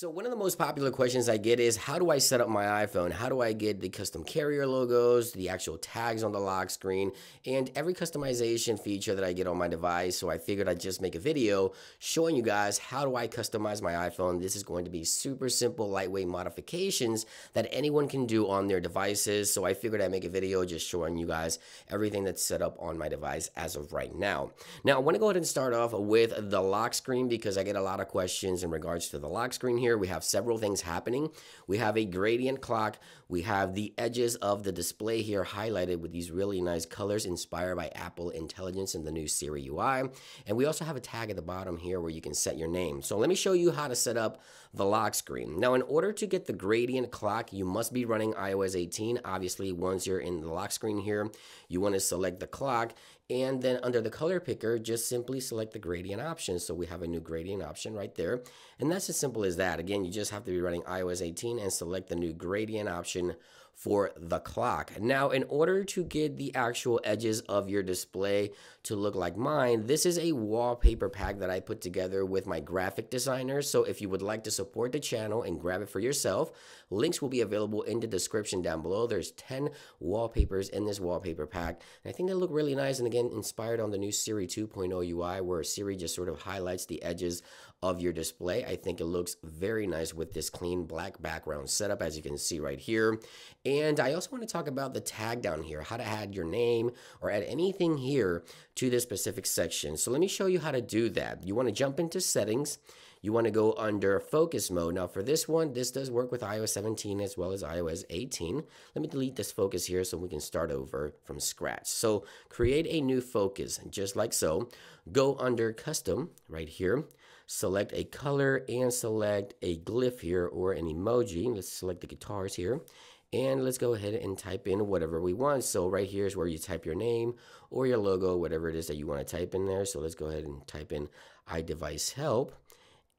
So one of the most popular questions I get is, how do I set up my iPhone? How do I get the custom carrier logos, the actual tags on the lock screen, and every customization feature that I get on my device? So I figured I'd just make a video showing you guys how do I customize my iPhone. This is going to be super simple, lightweight modifications that anyone can do on their devices. So I figured I'd make a video just showing you guys everything that's set up on my device as of right now. Now I want to go ahead and start off with the lock screen because I get a lot of questions in regards to the lock screen. Here we have several things happening. We have a gradient clock, we have the edges of the display here highlighted with these really nice colors inspired by Apple Intelligence and the new Siri UI, and we also have a tag at the bottom here where you can set your name. So let me show you how to set up the lock screen. Now in order to get the gradient clock, you must be running iOS 18. Obviously once you're in the lock screen here, you want to select the clock, and then under the color picker, just simply select the gradient option. So we have a new gradient option right there. And that's as simple as that. Again, you just have to be running iOS 18 and select the new gradient option for the clock. Now, in order to get the actual edges of your display to look like mine, this is a wallpaper pack that I put together with my graphic designer. So if you would like to support the channel and grab it for yourself, links will be available in the description down below. There's 10 wallpapers in this wallpaper pack. And I think they look really nice. And again, inspired on the new Siri 2.0 UI, where Siri just sort of highlights the edges of your display. I think it looks very nice with this clean black background setup, as you can see right here. And I also want to talk about the tag down here, how to add your name or add anything here to this specific section. So let me show you how to do that. You want to jump into settings. You want to go under focus mode. Now for this one, this does work with iOS 17 as well as iOS 18. Let me delete this focus here so we can start over from scratch. So create a new focus, just like so. Go under custom right here. Select a color and select a glyph here or an emoji. Let's select the guitars here. And let's go ahead and type in whatever we want. So right here is where you type your name or your logo, whatever it is that you want to type in there. So let's go ahead and type in iDevice Help.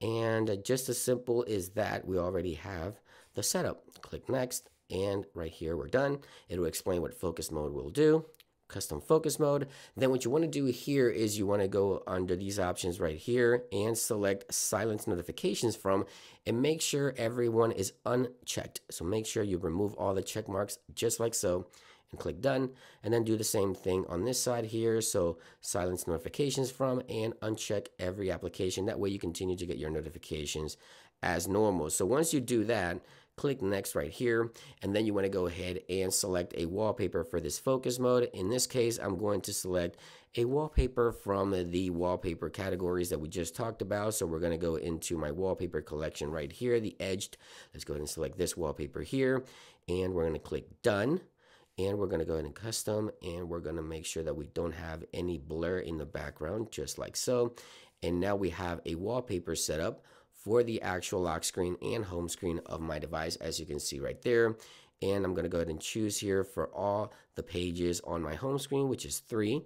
And just as simple as that, we already have the setup. Click next, and right here we're done. It will explain what focus mode will do, custom focus mode. Then what you want to do here is you want to go under these options right here and select silence notifications from, and make sure everyone is unchecked. So make sure you remove all the check marks, just like so. And click done, and then do the same thing on this side here. So silence notifications from and uncheck every application. That way you continue to get your notifications as normal. So once you do that, click next right here, and then you want to go ahead and select a wallpaper for this focus mode. In this case, I'm going to select a wallpaper from the wallpaper categories that we just talked about. So we're going to go into my wallpaper collection right here, the edged. Let's go ahead and select this wallpaper here, and we're going to click done. And we're going to go into custom, and we're going to make sure that we don't have any blur in the background, just like so. And now we have a wallpaper set up for the actual lock screen and home screen of my device, as you can see right there. And I'm going to go ahead and choose here for all the pages on my home screen, which is 3.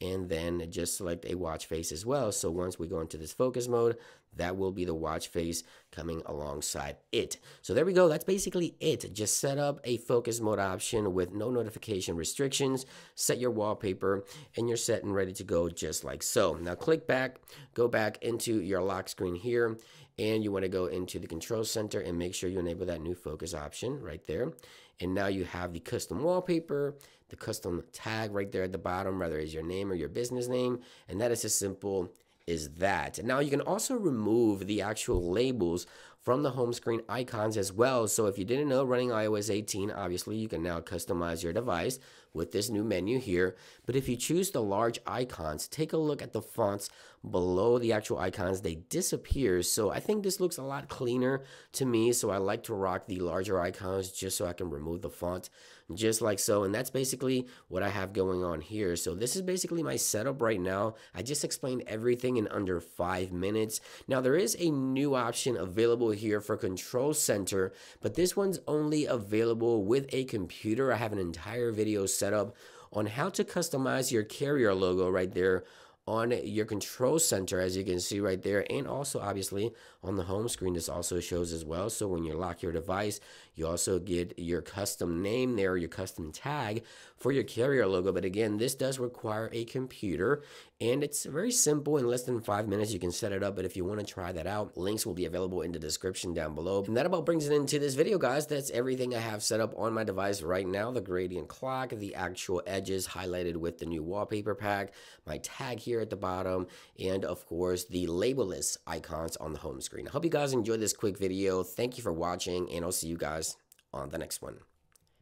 And then just select a watch face as well. So once we go into this focus mode, that will be the watch face coming alongside it. So there we go. That's basically it. Just set up a focus mode option with no notification restrictions, set your wallpaper, and you're set and ready to go, just like so. Now click back, go back into your lock screen here, and you want to go into the control center and make sure you enable that new focus option right there. And now you have the custom wallpaper, the custom tag right there at the bottom, whether it's your name or your business name, and that is as simple as that. Now you can also remove the actual labels from the home screen icons as well. So if you didn't know, running iOS 18, obviously you can now customize your device with this new menu here. But if you choose the large icons, take a look at the fonts below the actual icons. They disappear. So I think this looks a lot cleaner to me. So I like to rock the larger icons just so I can remove the font, just like so. And that's basically what I have going on here. So this is basically my setup right now. I just explained everything in under 5 minutes. Now there is a new option available here for Control Center, but this one's only available with a computer. I have an entire video set up on how to customize your carrier logo right there on your Control Center, as you can see right there, and also obviously on the home screen. This also shows as well. So when you lock your device, you also get your custom name there, your custom tag for your carrier logo. But again, this does require a computer, and it's very simple. In less than 5 minutes, you can set it up. But if you want to try that out, links will be available in the description down below. And that about brings it into this video, guys. That's everything I have set up on my device right now: the gradient clock, the actual edges highlighted with the new wallpaper pack, my tag here at the bottom, and of course the labelless icons on the home screen. I hope you guys enjoyed this quick video. Thank you for watching, and I'll see you guys on the next one.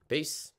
Peace.